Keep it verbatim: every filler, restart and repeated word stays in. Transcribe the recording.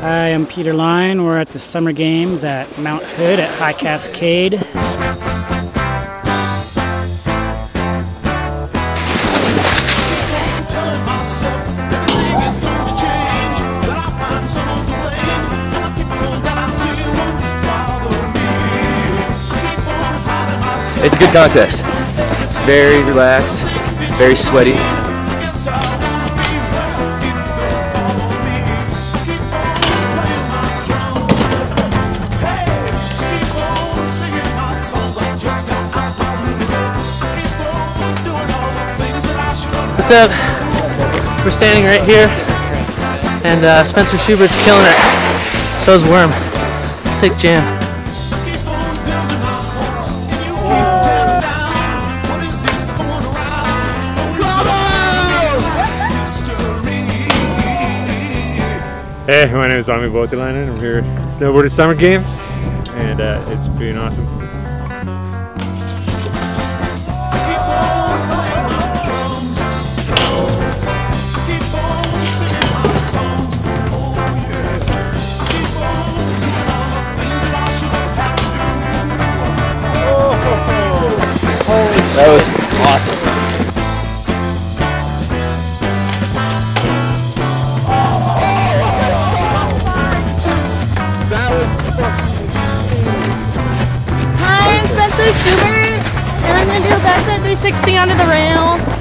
Hi, I'm Peter Line. We're at the Summer Games at Mount Hood at High Cascade. It's a good contest. It's very relaxed, very sweaty. What's up? We're standing right here, and uh, Spencer Schubert's killing it. So's Worm. Sick jam. Hey, my name is Ami Voutilainen. I'm here at Snowboarders Summer Games, and uh, it's been awesome. That was awesome. Hi, I'm Spencer Schubert, and I'm going to do a backside three sixty onto the rail.